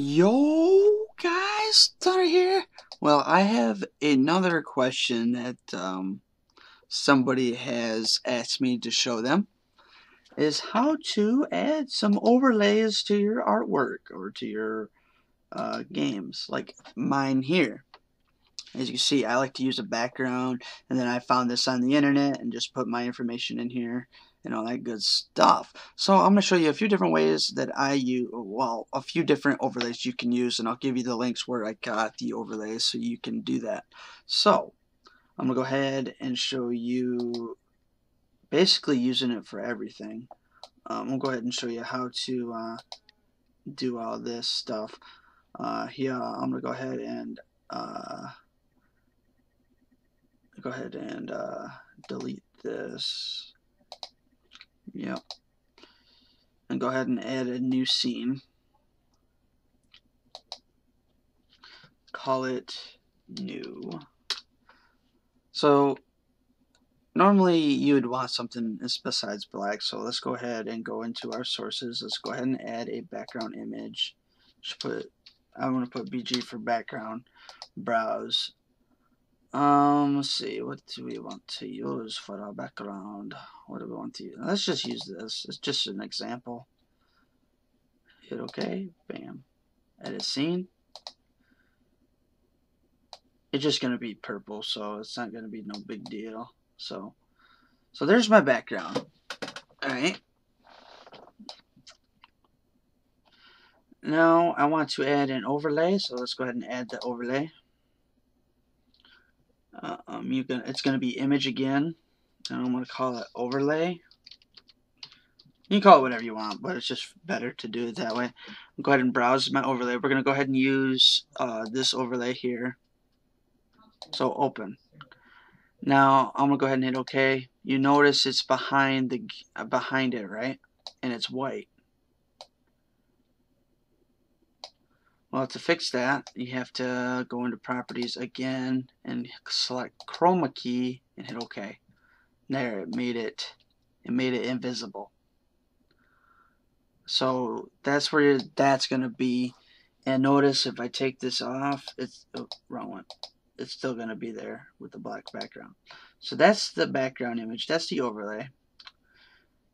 Yo guys, Tyler here. Well, I have another question that somebody has asked me to show them, is how to add some overlays to your artwork or to your games, like mine here. As you see, I like to use a background, and then I found this on the internet and just put my information in here and all that good stuff. So I'm going to show you a few different ways that I use, well, a few different overlays you can use, and I'll give you the links where I got the overlays so you can do that. So I'm going to go ahead and show you basically using it for everything. I'll go ahead and show you how to do all this stuff. Yeah, I'm going to go ahead and delete this. Yep. And go ahead and add a new scene. Call it new. So normally you would want something besides black, so let's go ahead and go into our sources. Let's go ahead and add a background image. Just put, I want to put BG for background. Browse. Let's see, what do we want to use for our background? What do we want to use? Let's just use this. It's just an example. Hit OK. Bam. Edit scene. It's just going to be purple, so it's not going to be no big deal. So there's my background. All right. Now I want to add an overlay, so let's go ahead and add the overlay. It's going to be image again, and I'm going to call it overlay. You can call it whatever you want, but it's just better to do it that way. I'll go ahead and browse my overlay. We're going to go ahead and use this overlay here. So open. Now I'm going to go ahead and hit OK. You notice it's behind the behind it, right? And it's white. Well, to fix that, you have to go into properties again and select chroma key and hit OK. There, it made it invisible. So that's where that's gonna be. And notice if I take this off, it's wrong one. It's still gonna be there with the black background. So that's the background image. That's the overlay.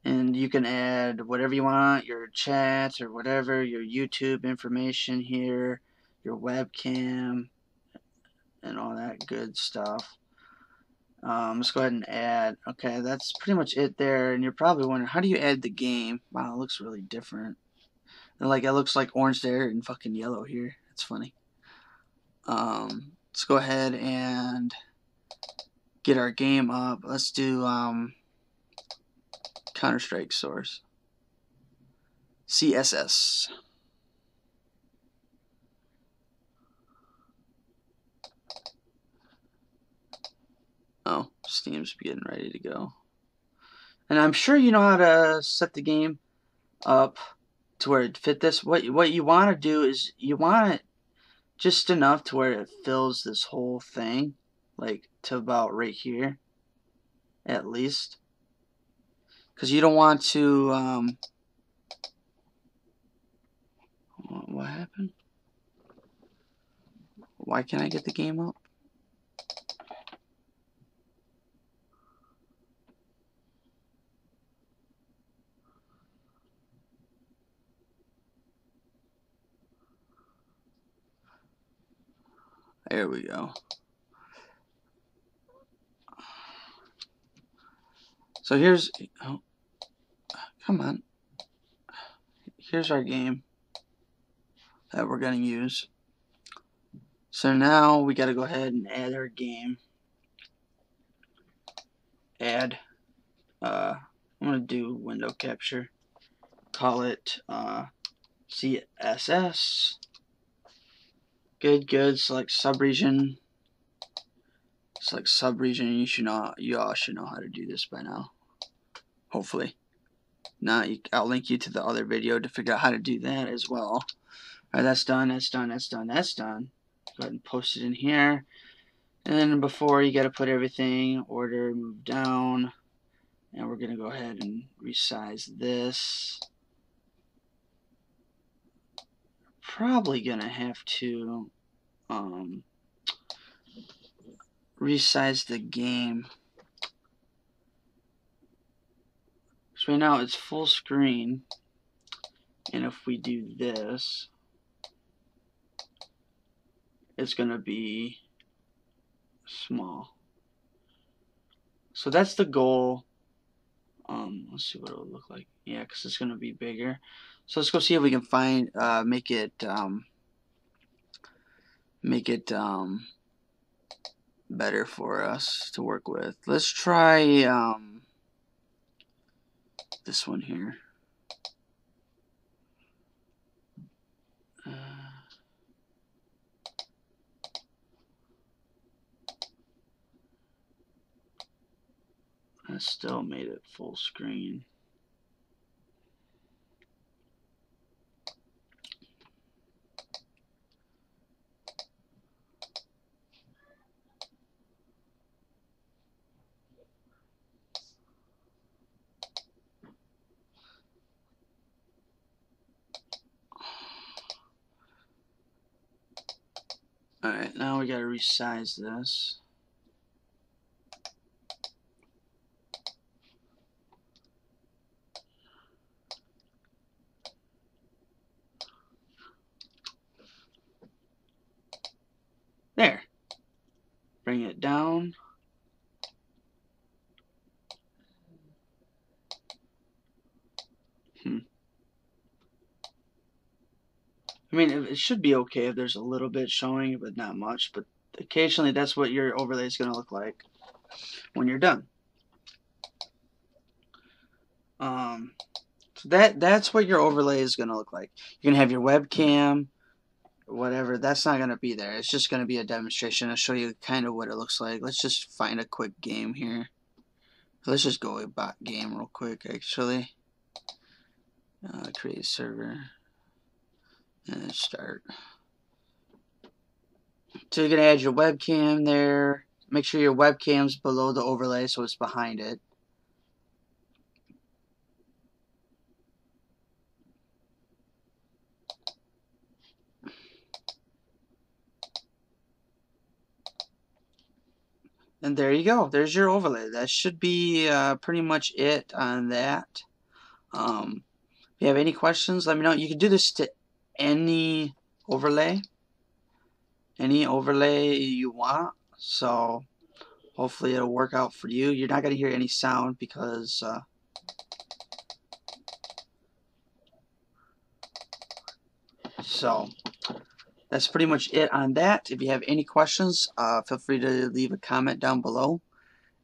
And you can add whatever you want, your chat or whatever, your YouTube information here, your webcam, and all that good stuff. Let's go ahead and add. Okay, that's pretty much it there. And you're probably wondering, how do you add the game? Wow, it looks really different. And like, it looks like orange there and fucking yellow here. It's funny. Let's go ahead and get our game up. Let's do Counter Strike Source. CSS. Oh, Steam's getting ready to go. And I'm sure you know how to set the game up to where it fit this. What you want to do is you want it just enough to where it fills this whole thing, like to about right here, at least. Because you don't want to, what happened? Why can't I get the game up? There we go. So here's, oh, come on. Here's our game that we're going to use. So now we got to go ahead and add our game. Add, I'm going to do window capture. Call it CSS. Good, select subregion. Select subregion. You all should know how to do this by now. Hopefully. Now, I'll link you to the other video to figure out how to do that as well. Alright, that's done. Go ahead and post it in here. And then before, you got to put everything, order, move down. And we're going to go ahead and resize this. probably gonna have to resize the game. So right now it's full screen, and if we do this, it's gonna be small. So that's the goal. Let's see what it will look like. Yeah, because it's gonna be bigger. So let's go see if we can find make it better for us to work with. Let's try this one here. I still made it full screen. All right, now we gotta resize this. There. Bring it down. I mean, it should be okay if there's a little bit showing, but not much. But occasionally, that's what your overlay is going to look like when you're done. So that's what your overlay is going to look like. You're going to have your webcam, whatever. That's not going to be there. It's just going to be a demonstration. I'll show you kind of what it looks like. Let's just find a quick game here. Let's just go a bot game real quick, actually. Create server. And start. So you're going to add your webcam there. Make sure your webcam's below the overlay so it's behind it. And there you go. There's your overlay. That should be pretty much it on that. If you have any questions, let me know. You can do this to any overlay you want, so hopefully it'll work out for you. You're not going to hear any sound because so that's pretty much it on that. If you have any questions, feel free to leave a comment down below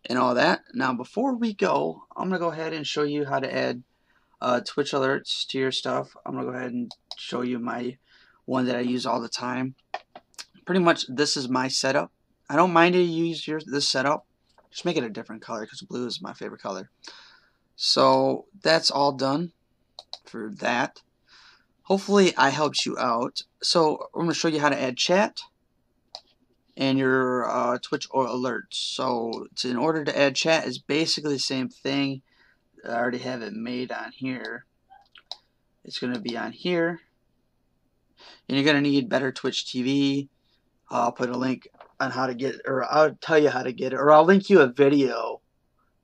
and all that. Now before we go, I'm gonna go ahead and show you how to add Twitch alerts to your stuff. I'm gonna go ahead and show you my one that I use all the time. Pretty much this is my setup. I don't mind if you use this setup. Just make it a different color because blue is my favorite color. So that's all done for that. Hopefully I helped you out. So I'm gonna show you how to add chat and your Twitch or alerts. So in order to add chat is basically the same thing. I already have it made on here. It's going to be on here. And you're going to need Better Twitch TV. I'll put a link on how to get it, or I'll tell you how to get it, or I'll link you a video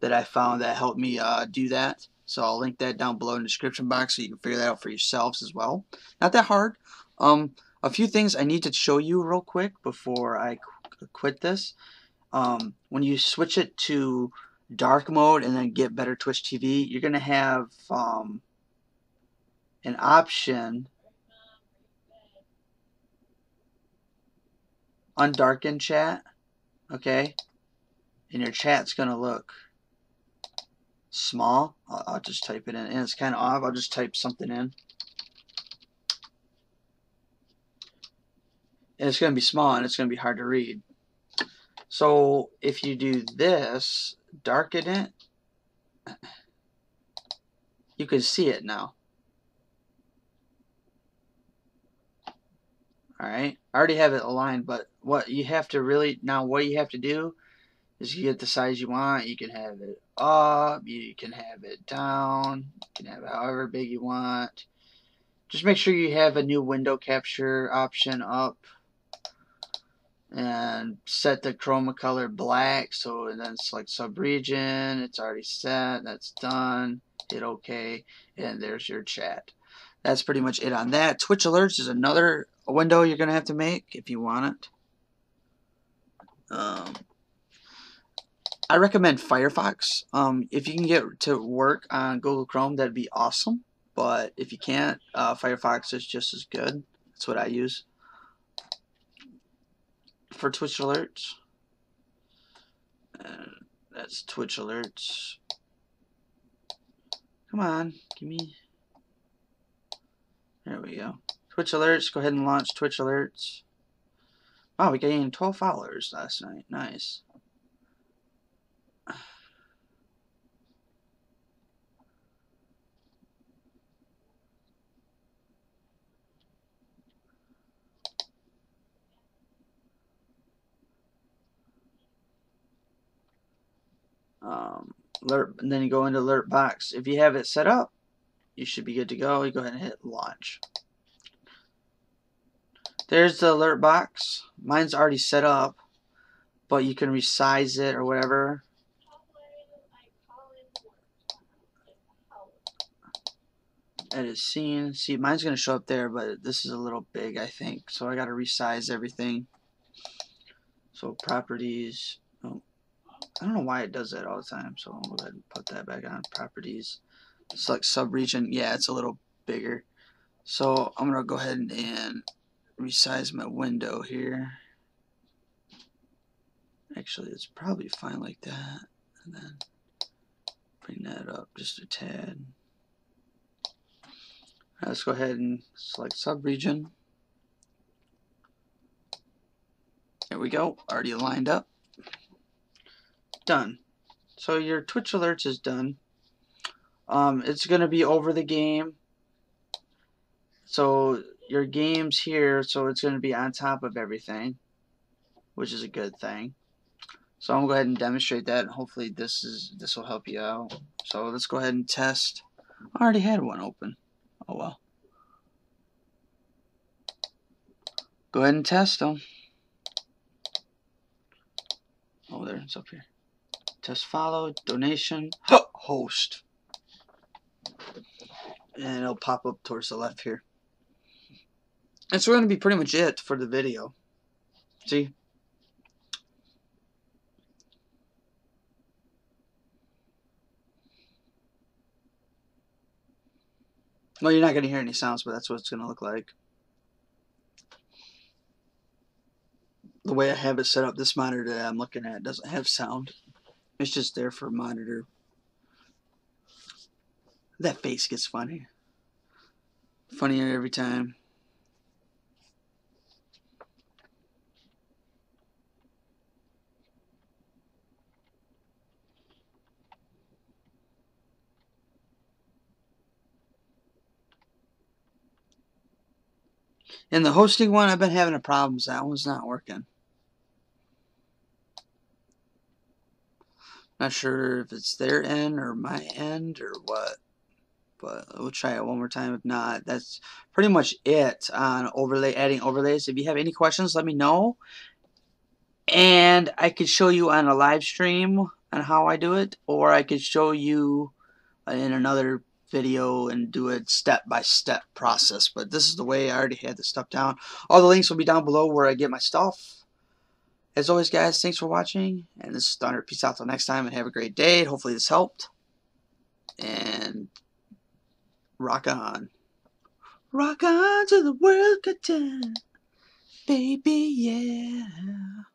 that I found that helped me do that. So I'll link that down below in the description box so you can figure that out for yourselves as well. Not that hard. A few things I need to show you real quick before I quit this. When you switch it to dark mode and then get Better Twitch TV, you're gonna have an option, undarken chat, okay, and your chat's gonna look small. I'll just type it in, and it's kind of off. I'll just type something in, and it's gonna be small and it's gonna be hard to read. So if you do this, darken it, you can see it now. Alright, I already have it aligned, but what you have to really, now what you have to do is you get the size you want. You can have it up, you can have it down, you can have it however big you want. Just make sure you have a new window capture option up and set the chroma color black. So and then select subregion. It's already set. That's done. Hit OK, and there's your chat. That's pretty much it on that. Twitch alerts is another window you're gonna have to make if you want it. I recommend Firefox. If you can get to work on Google Chrome, that'd be awesome. But if you can't, Firefox is just as good. That's what I use for Twitch alerts. And that's Twitch alerts. Come on, give me. There we go. Twitch alerts. Go ahead and launch Twitch alerts. Wow, we gained 12 followers last night. Nice. Alert, and then you go into alert box. If you have it set up, you should be good to go. You go ahead and hit launch. There's the alert box. Mine's already set up, but you can resize it or whatever. Edit scene. See, mine's gonna show up there, but this is a little big, I think. So I gotta resize everything. So properties. Oh. I don't know why it does that all the time, so I'll go ahead and put that back on properties. Select subregion. Yeah, it's a little bigger. So I'm going to go ahead and resize my window here. Actually, it's probably fine like that. And then bring that up just a tad. Right, let's go ahead and select subregion. There we go. Already lined up. Done. So your Twitch alerts is done. It's gonna be over the game. So your game's here, so it's gonna be on top of everything, which is a good thing. So I'm gonna go ahead and demonstrate that, and hopefully this will help you out. So let's go ahead and test. I already had one open. Oh well. Go ahead and test them. Oh, there, it's up here. Test followed, donation, host. And it'll pop up towards the left here. And so we're going to be pretty much it for the video. See? Well, you're not going to hear any sounds, but that's what it's going to look like. The way I have it set up, this monitor that I'm looking at doesn't have sound. It's just there for monitor. That face gets funny. Funnier every time. And the hosting one, I've been having a problem. That one's not working. Not sure if it's their end or my end or what, but we'll try it one more time. If not, that's pretty much it on overlay, adding overlays. If you have any questions, let me know, and I could show you on a live stream on how I do it, or I could show you in another video and do a step-by-step process. But this is the way I already had this stuff down. All the links will be down below where I get my stuff. As always, guys, thanks for watching, and this is Thunder. Peace out till next time, and have a great day. Hopefully this helped, and rock on. Rock on to the World Cup time, baby, yeah.